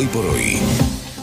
Hoy por Hoy.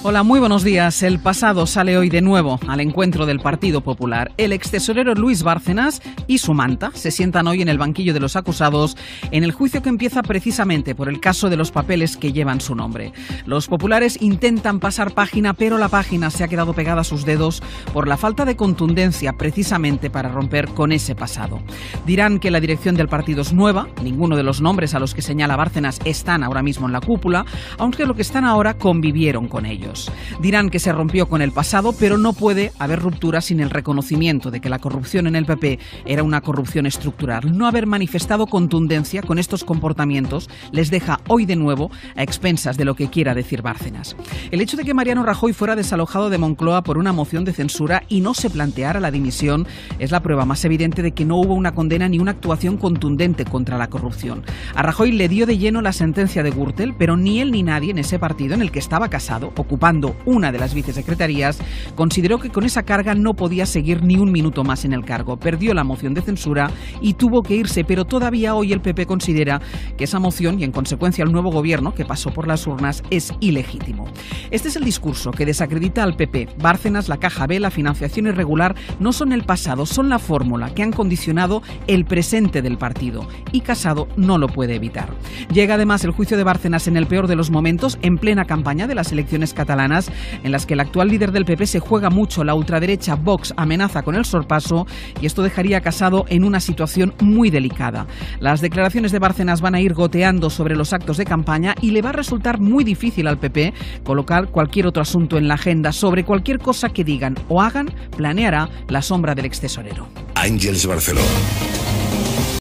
Hola, muy buenos días. El pasado sale hoy de nuevo al encuentro del Partido Popular. El extesorero Luis Bárcenas y su manta se sientan hoy en el banquillo de los acusados en el juicio que empieza precisamente por el caso de los papeles que llevan su nombre. Los populares intentan pasar página, pero la página se ha quedado pegada a sus dedos por la falta de contundencia precisamente para romper con ese pasado. Dirán que la dirección del partido es nueva, ninguno de los nombres a los que señala Bárcenas están ahora mismo en la cúpula, aunque los que están ahora convivieron con ellos. Dirán que se rompió con el pasado, pero no puede haber ruptura sin el reconocimiento de que la corrupción en el PP era una corrupción estructural. No haber manifestado contundencia con estos comportamientos les deja hoy de nuevo a expensas de lo que quiera decir Bárcenas. El hecho de que Mariano Rajoy fuera desalojado de Moncloa por una moción de censura y no se planteara la dimisión es la prueba más evidente de que no hubo una condena ni una actuación contundente contra la corrupción. A Rajoy le dio de lleno la sentencia de Gürtel, pero ni él ni nadie en ese partido en el que estaba Casado, ocupando una de las vicesecretarías, consideró que con esa carga no podía seguir ni un minuto más en el cargo. Perdió la moción de censura y tuvo que irse, pero todavía hoy el PP considera que esa moción y en consecuencia el nuevo gobierno que pasó por las urnas es ilegítimo. Este es el discurso que desacredita al PP. Bárcenas, la Caja B, la financiación irregular no son el pasado, son la fórmula que han condicionado el presente del partido, y Casado no lo puede evitar. Llega además el juicio de Bárcenas en el peor de los momentos, en plena campaña de las elecciones catalanas, en las que el actual líder del PP se juega mucho. La ultraderecha Vox amenaza con el sorpaso y esto dejaría a Casado en una situación muy delicada. Las declaraciones de Bárcenas van a ir goteando sobre los actos de campaña y le va a resultar muy difícil al PP colocar cualquier otro asunto en la agenda. Sobre cualquier cosa que digan o hagan, planeará la sombra del extesorero. Àngels Barceló.